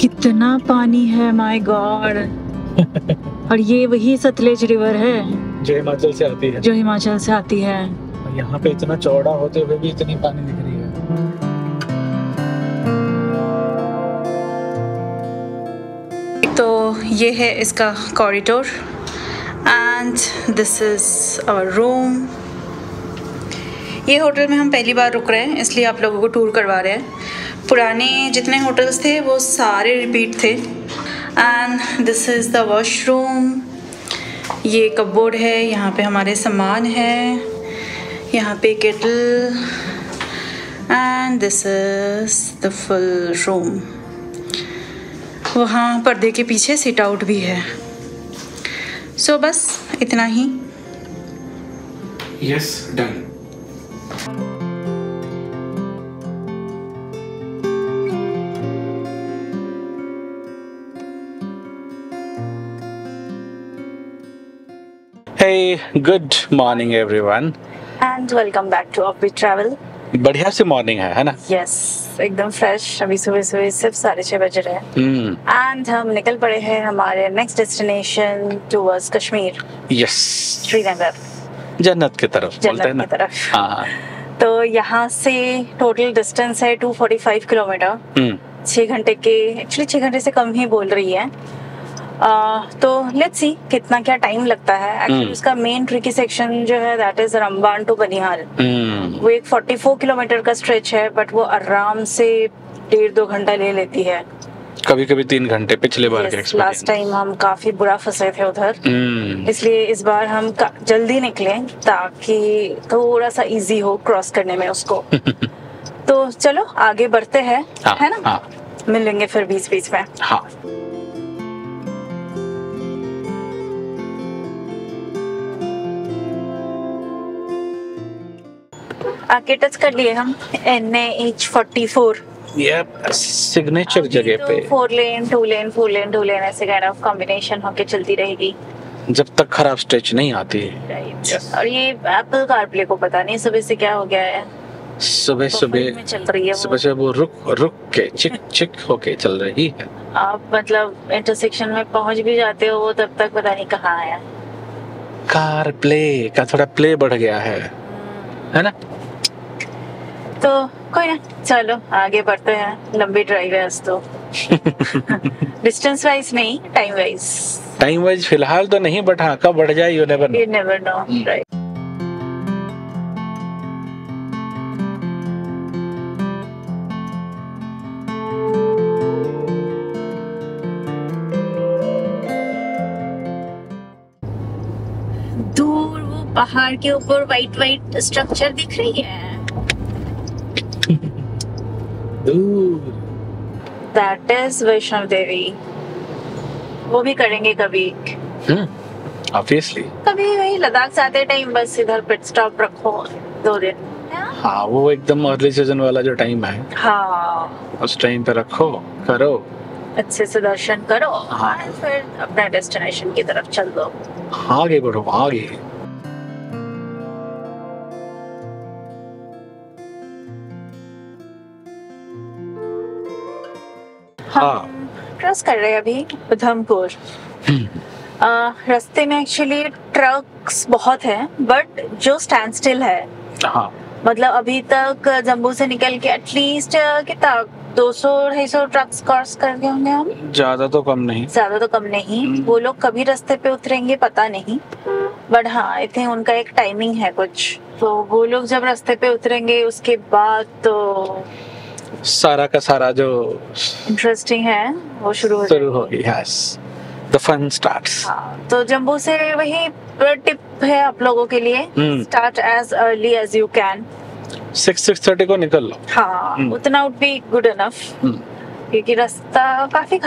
कितना पानी है, माय गॉड। और ये वही सतलुज रिवर है जो हिमाचल से आती है, यहाँ पे इतना चौड़ा होते हुए भी इतनी पानी दिख रही है। तो ये है इसका corridor and this is our room. ये होटल में हम पहली बार रुक रहे हैं, इसलिए आप लोगों को टूर करवा रहे हैं। पुराने जितने होटल्स थे वो सारे रिपीट थे। And this is the washroom. ये कपबोर्ड है, यहाँ पे हमारे सामान है, यहाँ पे kettle, and this is the full room. वहाँ पर्दे के पीछे सिट आउट भी है। सो बस इतना ही। Yes, done. Hey, good morning everyone and welcome back to offbeat travel. बढ़िया सी मॉर्निंग है ना? यस, एकदम फ्रेश। अभी सुबह सुबह सिर्फ 6:30 बजे रहे एंड हम निकल पड़े हैं हमारे next destination towards Kashmir. Yes, Srinagar, जन्नत की तरफ बोलते हैं ना। तो यहाँ से टोटल डिस्टेंस है 245 किलोमीटर, 6 घंटे के, एक्चुअली 6 घंटे से कम ही बोल रही है। तो लेट्स सी कितना क्या टाइम लगता है। एक्चुअली उसका मेन ट्रिकी सेक्शन जो है that is Ramban to Banihal. वो एक 44 किलोमीटर का स्ट्रेच है, बट वो आराम से 1.5-2 घंटा ले लेती है, कभी कभी 3 घंटे। पिछले बार के एक्सपीरियंस, लास्ट टाइम हम काफी बुरा फंसे थे उधर, इसलिए इस बार हम जल्दी निकले ताकि थोड़ा सा इजी हो क्रॉस करने में उसको। तो चलो आगे बढ़ते हैं, है ना? मिलेंगे फिर बीच बीच में। आके टच कर लिए हम NH 44। यप, सिग्नेचर जगह पे। 4 लेन 2 लेन 4 लेन 2 लेन ऐसे kind of combination होके चलती रहेगी जब तक खराब स्ट्रेच नहीं आती। Right. और ये एप्पल कारप्ले को पता नहीं सुबह से क्या हो गया है, सुबह वो रुक के चिक होके चल रही है। आप मतलब इंटरसेक्शन में पहुंच भी जाते हो, तब तक पता नहीं कहाँ आया। कारप्ले का थोड़ा प्ले बढ़ गया है ना? तो कोई ना, चलो आगे बढ़ते हैं। लंबी ड्राइव है आज तो। डिस्टेंस वाइज नहीं, टाइम वाइज। टाइम वाइज फिलहाल तो नहीं, बट हाँ कब बढ़ जाए यू नेवर नो, राइट? दूर वो पहाड़ के ऊपर वाइट वाइट स्ट्रक्चर दिख रही है। That is Vaishno Devi. वो भी करेंगे कभी। Obviously। कभी वही लद्दाख जाते टाइम बस इधर पिट स्टॉप रखो 2 दिन। हाँ, वो एकदम अर्ली सीजन वाला जो टाइम है। हाँ। उस टाइम पे रखो, करो। अच्छे से दर्शन करो। हाँ। और फिर अपना डेस्टिनेशन की तरफ चल दो। आगे बढ़ो, आगे। हम क्रॉस कर रहे हैं अभी उधमपुर। रास्ते में एक्चुअली ट्रक्स बहुत हैं, बट जो स्टैंड स्टिल है, मतलब अभी तक जम्मू से निकल के एटलीस्ट कितना 200-250 ट्रक्स क्रॉस कर गए होंगे हम। ज्यादा तो कम नहीं। वो लोग कभी रास्ते पे उतरेंगे पता नहीं, बट हाँ आई थिंक उनका एक टाइमिंग है कुछ, तो वो लोग जब रास्ते पे उतरेंगे उसके बाद तो सारा का सारा जो इंटरेस्टिंग है वो शुरू होगी। Yes, the fun starts. तो जम्मू से वही टिप है आप लोगों के लिए, start as early as you can. 6:30 को निकल लो। हाँ, उतना उठ भी गुड इनफ, क्योंकि रास्ता काफी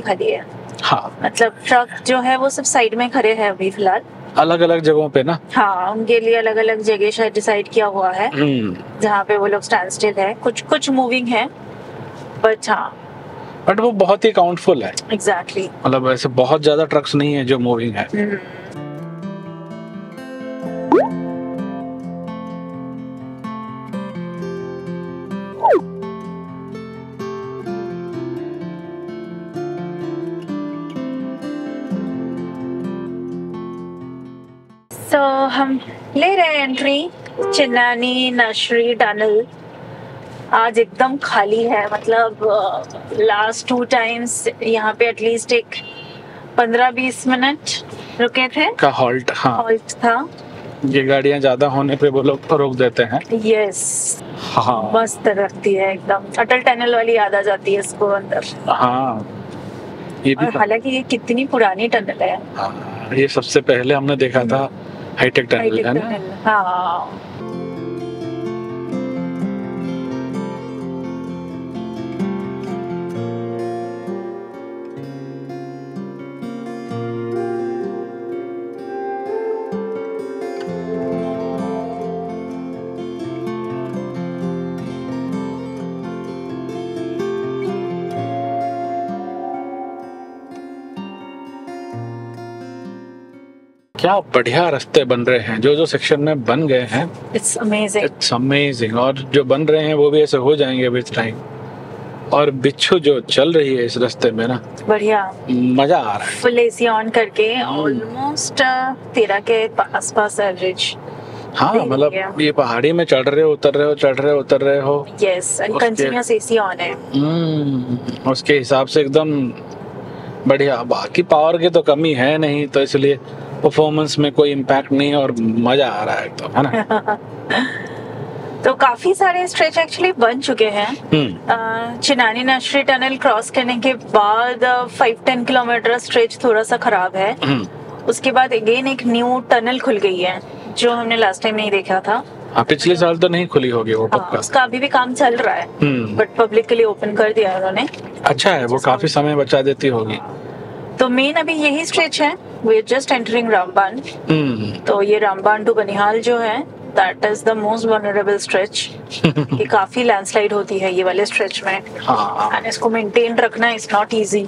खाली है। हाँ, मतलब ट्रक जो है वो सब साइड में खड़े हैं अभी फिलहाल, अलग अलग जगहों पे ना। हाँ, उनके लिए अलग अलग जगह शायद डिसाइड किया हुआ है जहाँ पे वो लोग स्टैंड स्टिल है, कुछ मूविंग है, बट हाँ, बट वो बहुत ही काउंटफुल है। एग्जैक्टली, मतलब ऐसे बहुत ज्यादा ट्रक्स नहीं है जो मूविंग है। हम ले रहे हैं एंट्री चिनानी नशरी टनल। आज एकदम खाली है, मतलब लास्ट 2 टाइम्स यहाँ पे एटलीस्ट एक 15-20 मिनट रुके थे का हॉल्ट हॉल्ट था। ये गाड़ियाँ ज्यादा होने पे वो लोग रोक देते हैं। यस मस्त रखती है एकदम, अटल टनल वाली याद आ जाती है इसको अंदर। ये भी, हालांकि ये कितनी पुरानी टनल है। ये सबसे पहले हमने देखा था हाईटेक टनल है ना। क्या बढ़िया रास्ते बन रहे हैं, जो जो सेक्शन में बन गए हैं। It's amazing, it's amazing. और जो बन रहे हैं वो भी ऐसे हो जाएंगे विद टाइम। और बिच्छू जो चल रही है इस रास्ते में ना, बढ़िया मजा आ रहा है। फुल एसी ऑन करके ऑलमोस्ट 13 के आसपास एवरेज। मतलब ये पहाड़ी में चढ़ रहे हो, उतर रहे हो, चढ़ रहे हो, उतर रहे हो। यस, कंटिन्यूअस एसी ऑन है। उसके हिसाब से एकदम बढ़िया। बाकी पावर की तो कमी है नहीं, तो इसलिए परफॉर्मेंस में कोई इम्पैक्ट नहीं है और मजा आ रहा है तो, है ना। तो काफी सारे स्ट्रेच एक्चुअली बन चुके हैं। चिनानी नशरी टनल क्रॉस करने के बाद 5-10 किलोमीटर स्ट्रेच थोड़ा सा खराब है। उसके बाद अगेन एक न्यू टनल खुल गई है जो हमने लास्ट टाइम नहीं देखा था। पिछले साल तो नहीं खुली होगी वो पक्का। उसका अभी भी काम चल रहा है बट पब्लिक के लिए ओपन कर दिया उन्होंने। अच्छा है, वो काफी समय बचा देती होगी। तो मेन अभी यही स्ट्रेच है। We are just entering रामबान। तो ये रामबान टू बनिहाल जो है, that is the most vulnerable stretch। ये काफी लैंडस्लाइड होती है ये वाले स्ट्रेच में। और इसको मेंटेन रखना is not easy।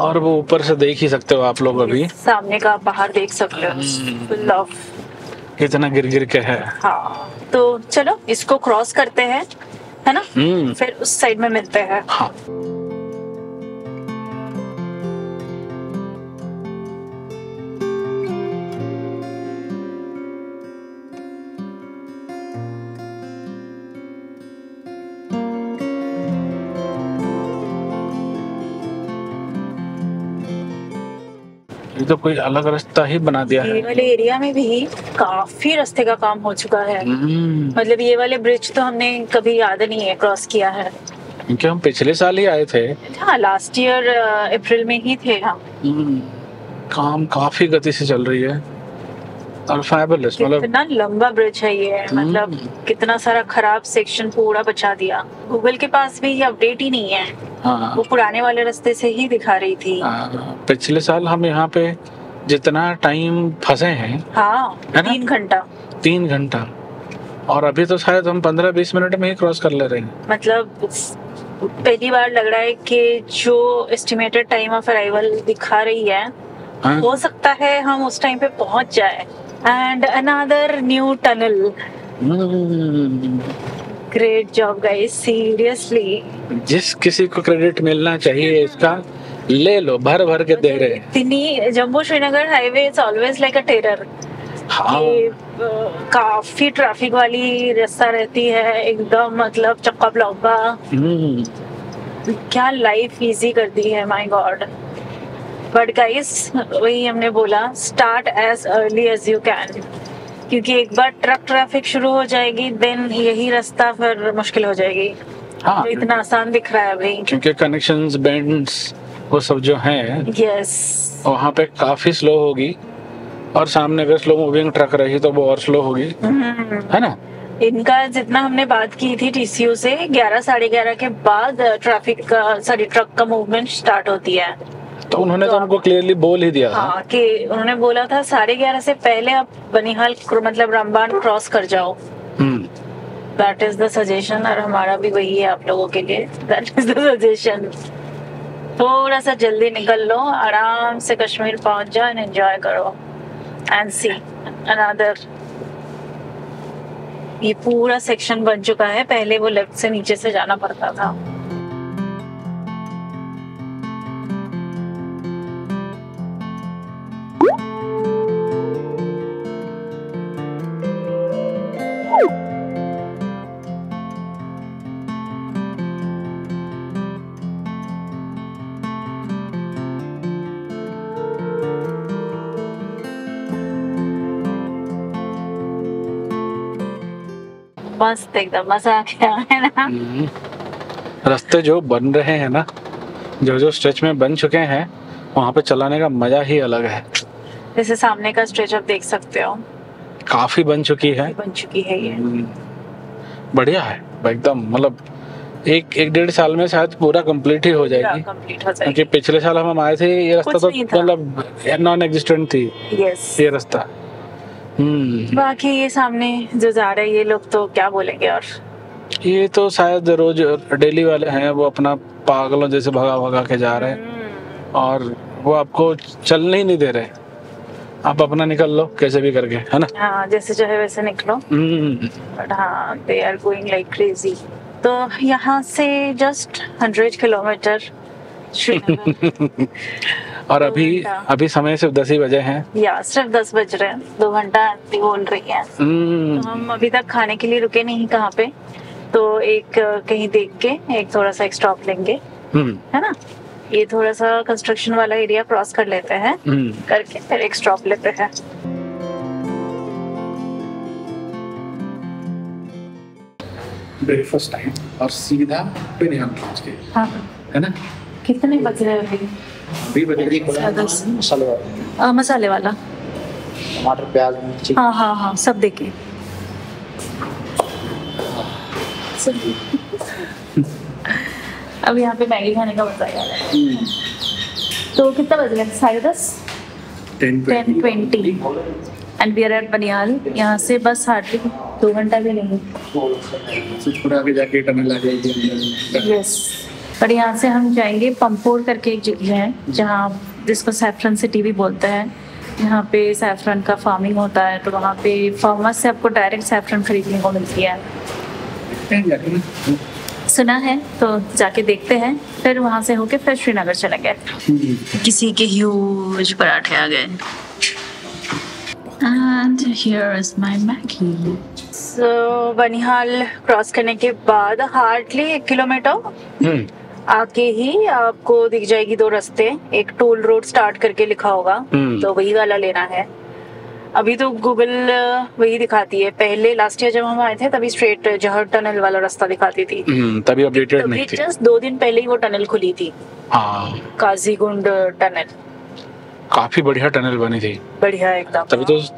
और वो ऊपर से देख ही सकते हो आप लोग, अभी सामने का बाहर देख सकते हो। फुल ऑफ कितना गिर गिर के है। तो चलो इसको क्रॉस करते हैं, है ना, फिर उस साइड में मिलते हैं। तो कोई अलग रास्ता ही बना दिया है। ये वाले एरिया में भी काफी रास्ते का काम हो चुका है। मतलब ये वाले ब्रिज तो हमने कभी याद नहीं है क्रॉस किया है, क्योंकि हम पिछले साल ही आए थे। हाँ, लास्ट ईयर अप्रैल में ही थे हम। काम काफी गति से चल रही है और फैबुलस। मतलब इतना लंबा ब्रिज है ये, मतलब कितना सारा खराब सेक्शन पूरा बचा दिया। गूगल के पास भी ये अपडेट ही नहीं है। वो पुराने वाले रास्ते से ही दिखा रही थी। पिछले साल हम यहाँ पे जितना टाइम फंसे हैं, है 3 घंटा, और अभी तो शायद हम 15-20 मिनट में ही क्रॉस कर ले रहे हैं। मतलब पहली बार लग रहा है कि जो एस्टिमेटेड टाइम ऑफ अराइवल दिखा रही है, हो सकता है हम उस टाइम पे पहुँच जाए। And another new tunnel. Great job guys, seriously. जिस किसी को क्रेडिट मिलना चाहिए इसका, ले लो, भर भर के दे रहे। इतनी Jammu Srinagar highway it's always like a terror. काफी ट्रैफिक वाली रास्ता रहती है एकदम, मतलब चक्का ब्लॉका। क्या लाइफ इजी कर दी है, माय गॉड। बट गाइस वही हमने बोला, start as early as you can, क्योंकि एक बार ट्रक ट्रैफिक शुरू हो जाएगी देन यही रास्ता फिर मुश्किल हो जाएगी। तो इतना आसान दिख रहा है अभी, क्योंकि कनेक्शंस, बैंड्स, वो सब जो हैं। यस, वहाँ पे काफी स्लो होगी। और सामने अगर स्लो मूविंग ट्रक रही तो वो और स्लो होगी, है ना। इनका जितना हमने बात की थी TCU से, 11-11:30 के बाद ट्रैफिक का, सॉरी ट्रक का मूवमेंट स्टार्ट होती है। तो उन्होंने तो हमको क्लियरली बोल ही दिया था। कि उन्होंने बोला था 11:30 से पहले आप बनिहाल, मतलब रामबान क्रॉस कर जाओ। That is the suggestion. और हमारा भी वही है आप लोगों के लिए, दैट इज द सजेशन। थोड़ा सा जल्दी निकल लो, आराम से कश्मीर पहुंच जाओ एंड एंजॉय करो एंड सी अनदर। ये पूरा सेक्शन बन चुका है, पहले वो लेफ्ट से नीचे से जाना पड़ता था। मस्त एकदम मजा आ गया है ना। रास्ते जो बन रहे हैं ना, जो जो स्ट्रेच में बन चुके हैं, वहाँ पे चलाने का मजा ही अलग है। जैसे सामने का स्ट्रेच आप देख सकते हो, काफी बन चुकी है, बन चुकी है ये। बढ़िया है एकदम, मतलब एक डेढ़ साल में शायद पूरा कंप्लीट ही हो जाएगी, क्योंकि पिछले साल हम आए थे ये रास्ता तो मतलब नॉन एग्जिस्टेंट थी ये रास्ता। बाकी ये सामने जो जा रहे हैं ये लोग तो क्या बोलेंगे, और ये तो शायद रोज डेली वाले हैं, वो अपना पागलों जैसे भगा भगा के जा रहे हैं और वो आपको चलने ही नहीं दे रहे, आप अपना निकल लो कैसे भी करके, है ना। हाँ, जैसे चाहे वैसे निकलो। बट हाँ, they are going like crazy. तो यहाँ से जस्ट 100 किलोमीटर श्रीनगर। और अभी समय सिर्फ 10 ही बजे हैं। या सिर्फ 10 बज रहे हैं, 2 घंटा बोल रही है। तो हम अभी तक खाने के लिए रुके नहीं कहाँ पे, तो एक कहीं देख के एक थोड़ा सा एक स्टॉप लेंगे, है ना। ये थोड़ा सा कंस्ट्रक्शन वाला एरिया क्रॉस कर लेते हैं, करके फिर एक स्टॉप लेते हैं। ब्रेकफास्ट टाइम और सीधा बनिहाल पहुंच गए, है ना। कितने बज रहे हैं अभी? मसाले वाला, टमाटर प्याज मिर्ची, हाँ हाँ हाँ सब देखे। अब यहाँ पे मैगी खाने का मजा आ रहा है। तो कितना बज रहा है? 10:20 and we are at Banihal. यहाँ से बस हार्डली 2 घंटा भी नहीं है। यस, पर यहाँ से हम जाएंगे पंपोर करके एक जगह है, जहाँ जिसको सैफरन सिटी भी बोलते हैं। यहाँ पे सैफरन का फार्मिंग होता है, तो वहाँ पे फार्मर से आपको डायरेक्ट सैफरन खरीदने को मिलती है, सुना है। तो जाके देखते हैं, फिर वहाँ से होके फिर श्रीनगर चले गए। किसी के ह्यूज पराठे आ गए। And here is my Maggie. So Banihal cross करने के बाद हार्डली 1 किलोमीटर आके ही आपको दिख जाएगी 2 रास्ते। एक टोल रोड स्टार्ट करके लिखा होगा, तो वही वाला लेना है। अभी तो गूगल वही दिखाती है, पहले लास्ट ईयर जब हम आए थे तभी स्ट्रेट जहर टनल वाला रास्ता दिखाती थी, तभी अपडेटेड नहीं थी। जस्ट 2 दिन पहले ही वो टनल खुली थी। हाँ, काजीगुंड टनल काफी बढ़िया टनल बनी थी, बढ़िया एकदम।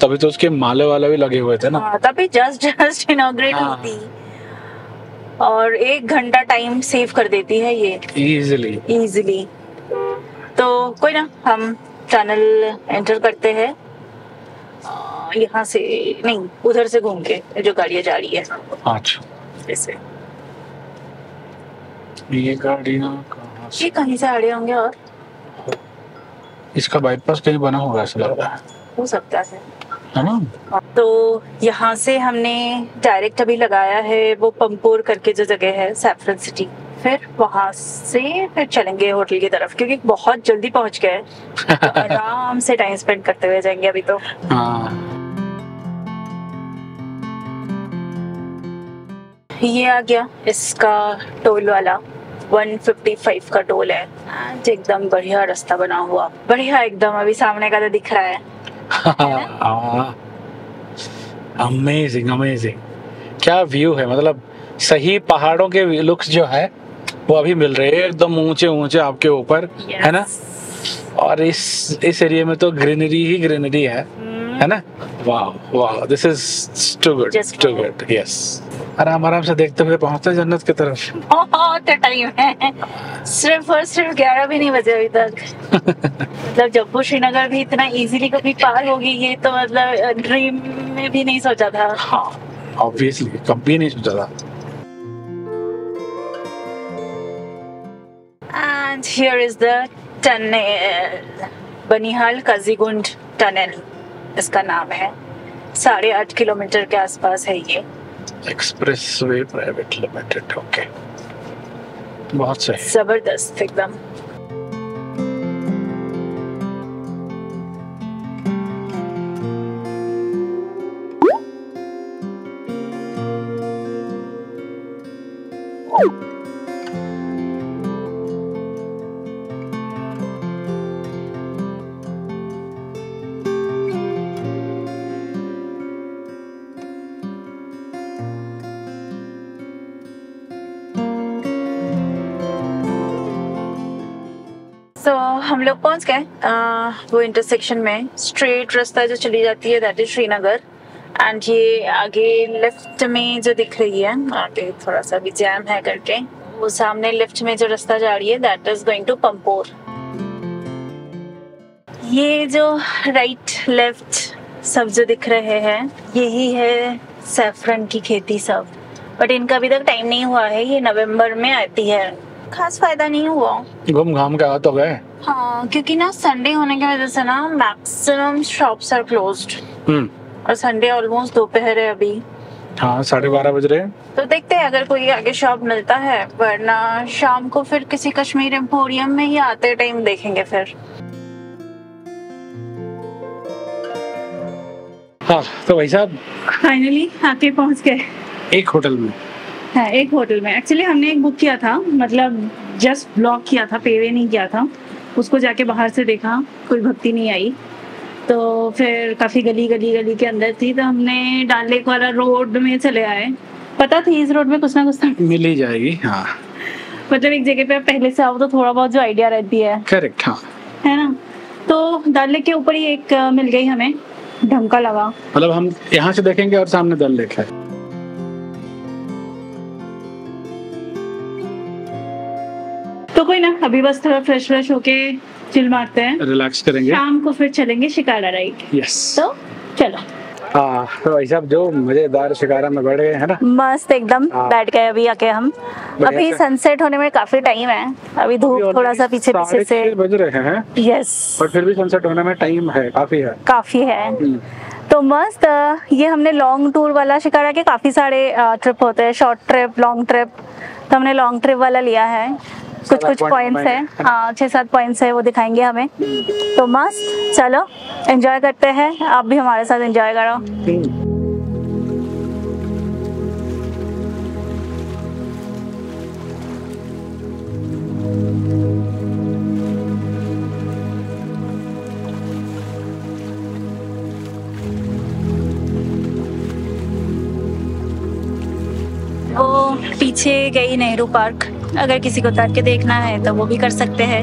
तभी तो उसके माले वाला भी लगे हुए थे ना। हाँ, तभी जस्ट इनॉग्रेट हुई थी। और 1 घंटा टाइम सेव कर देती है ये इजिली। तो कोई ना, हम टनल एंटर करते हैं यहाँ से, नहीं उधर से घूम के जो गाड़ियाँ जा रही है। अच्छा, ऐसे ये गाड़ियाँ कहीं से आ रही होंगे, और इसका बाईपास कहीं बना होगा ऐसा लग रहा है, हो सकता है, है ना। तो यहाँ से हमने डायरेक्ट अभी लगाया है वो पंपोर करके जो जगह है सैफरन सिटी, फिर वहाँ से फिर चलेंगे होटल की तरफ, क्योंकि बहुत जल्दी पहुँच गए। तो आराम से टाइम स्पेंड करते हुए जाएंगे अभी तो। ये आ गया इसका टोल वाला, 155 का टोल है। एकदम बढ़िया रास्ता बना हुआ, बढ़िया एकदम। अभी सामने का तो दिख रहा है। अमेजिंग अमेजिंग, क्या व्यू है। मतलब सही पहाड़ों के लुक्स जो है वो अभी मिल रहे हैं, एकदम ऊंचे ऊंचे आपके ऊपर, है ना। और इस एरिया में तो ग्रीनरी ही ग्रीनरी है ना। वाह वाह, this is too good. Yes, आराम आराम से देखते हुए पहुंचते हैं जन्नत की तरफ। बहुत टाइम है, सिर्फ और सिर्फ 11 भी नहीं बजे अभी तक। मतलब जम्मू श्रीनगर भी इतना इजीली कभी पार होगी, ये तो मतलब ड्रीम में भी नहीं सोचा था। हाँ, ऑब्वियसली कभी नहीं सोचा था। And here is the tunnel, Banihal Qazigund tunnel इसका नाम है। 8.5 किलोमीटर के आसपास है ये। एक्सप्रेसवे प्राइवेट लिमिटेड, ओके, बहुत सही, जबरदस्त एकदम। हम लोग पहुंच गए वो इंटरसेक्शन में। स्ट्रेट रास्ता जो चली जाती है दैट इज श्रीनगर, एंड ये आगे लेफ्ट में जो दिख रही है, आगे थोड़ा सा भी जैम है करके, वो सामने लेफ्ट में जो रास्ता जा रही है that is going to Pampore. ये जो राइट लेफ्ट सब जो दिख रहे हैं यही है सैफरन की खेती सब, बट इनका अभी तक टाइम नहीं हुआ है, ये नवंबर में आती है। खास फायदा नहीं हुआ, घूम घाम के आ तो गए। हाँ, क्योंकि ना संडे होने की वजह से ना मैक्सिमम शॉप्स आर क्लोज्ड, और संडे ऑलमोस्ट दोपहर है अभी। हाँ, 12:30 बज रहे हैं। तो देखते हैं अगर कोई आगे शॉप मिलता है, वरना शाम को फिर किसी कश्मीर एम्पोरियम में ही आते टाइम देखेंगे फिर। हाँ, तो भाई साहब फाइनली आके पहुँच गए एक होटल में। हाँ, एक होटल में। एक्चुअली हमने एक बुक किया था, मतलब जस्ट ब्लॉक किया था, पेवे नहीं किया था। उसको जाके बाहर से देखा, कोई भक्ति नहीं आई, तो फिर काफ़ी गली के अंदर थी, तो हमने डाल लेक वाला रोड में चले आए। पता थी इस रोड में कुछ ना कुछ था, मिल ही जाएगी। हाँ, मतलब एक जगह पे आप पहले से आओ तो थोड़ा बहुत जो आइडिया रहती है। करेक्ट। हाँ, है ना। तो डाल लेक के ऊपर ही एक मिल गई हमें, धमका लगा, मतलब हम यहाँ से देखेंगे और सामने डल लेक है। तो कोई ना, अभी बस थोड़ा फ्रेश होके चिल मारते हैं, रिलैक्स करेंगे, शाम को फिर चलेंगे शिकारा राइड। यस, तो चलो। हाँ, तो भाई साहब जो मजेदार शिकारा में बैठ गए हैं ना, मस्त एकदम बैठ गए अभी आके हम। अभी सनसेट होने में काफी टाइम है, अभी धूप थोड़ा सा पीछे से बज रहे हैं। यस, पर फिर भी सनसेट होने में टाइम है, काफी है। तो मस्त, ये हमने लॉन्ग टूर वाला शिकारा के काफी सारे ट्रिप होते हैं, शॉर्ट ट्रिप, लॉन्ग ट्रिप। तो हमने लॉन्ग ट्रिप वाला लिया है, कुछ पॉइंट्स है। हाँ, 6-7 पॉइंट्स है, वो दिखाएंगे हमें। तो मस्त, चलो एंजॉय करते हैं, आप भी हमारे साथ एंजॉय करो। वो पीछे गई नेहरू पार्क, अगर किसी को उतर के देखना है तो वो भी कर सकते हैं।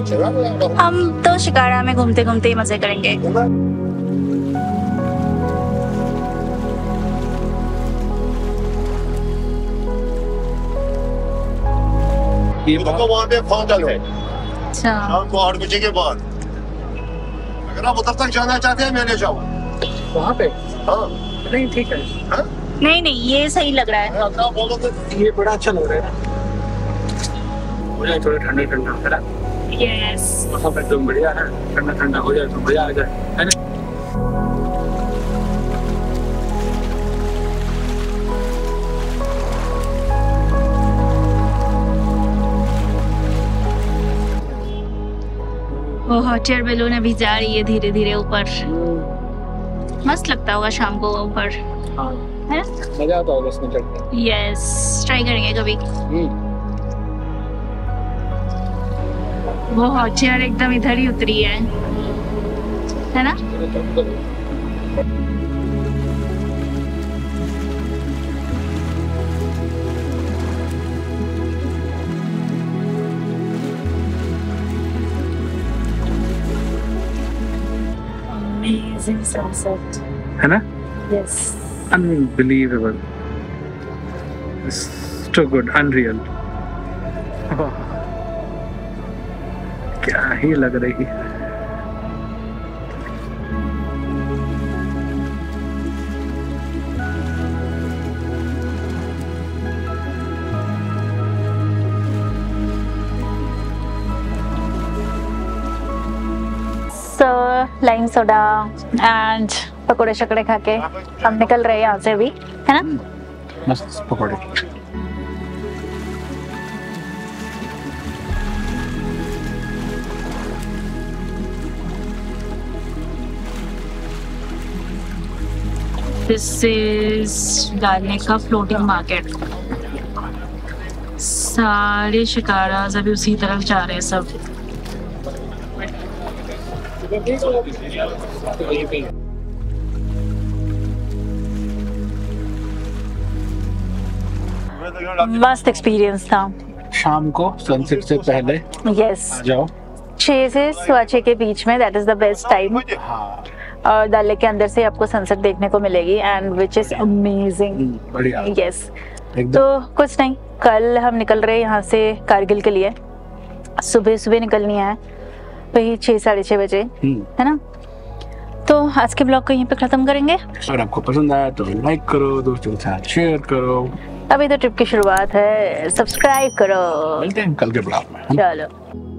हम तो शिकारा में घूमते घूमते ही मजे करेंगे। ये वहाँ पे फाउंटेन है। अच्छा। शाम को 8 बजे के बाद अगर आप उधर तक जाना चाहते हैं, मैंने जाओ वहाँ पे। हाँ, नहीं ठीक है। हाँ? नहीं, ये सही लग रहा है। आप बोलो तो ये बड़ा अच्छा लग रहा है, हो जाए थोड़ा ठंडा है ना। यस, मौसम एकदम बढ़िया है, ठंडा हो जाए तो मजा आ जाए, है ना। वो हॉट एयर बैलून अभी जा रही है धीरे धीरे ऊपर, मस्त लगता होगा शाम को ऊपर। हाँ, है, मजा आता होगा इसमें चढ़ने। यस, ट्राई करेंगे कभी। वो हॉट एयर एकदम इधर ही उतरी है ना। Amazing sunset, है ना? Yes. Unbelievable. It's too good, unreal. क्या ही लग रही है। लाइम सोडा एंड पकोड़े शकड़े खा के हम निकल रहे हैं यहाँ से भी, है ना। मस्त पकोड़े। This is Dal Lake का floating market. सारे शिकाराज अभी उसी तरफ जा रहे हैं सब। मस्त एक्सपीरियंस था। शाम को सनसेट से पहले। यस, आ जाओ 6 से 6 के बीच में that is the best time. और दल लेक के अंदर से आपको सनसेट देखने को मिलेगी and which is amazing. Yes, तो कुछ नहीं, कल हम निकल रहे हैं यहाँ से कारगिल के लिए। सुबह सुबह निकलनी है, वही 6, 6:30 बजे, है ना। तो आज के ब्लॉग को यहीं पे खत्म करेंगे। अगर आपको पसंद आया तो लाइक करो, दोस्तों के साथ शेयर करो। अभी तो ट्रिप की शुरुआत है, सब्सक्राइब करो। मिलते हैं कल के ब्लॉग में। चलो।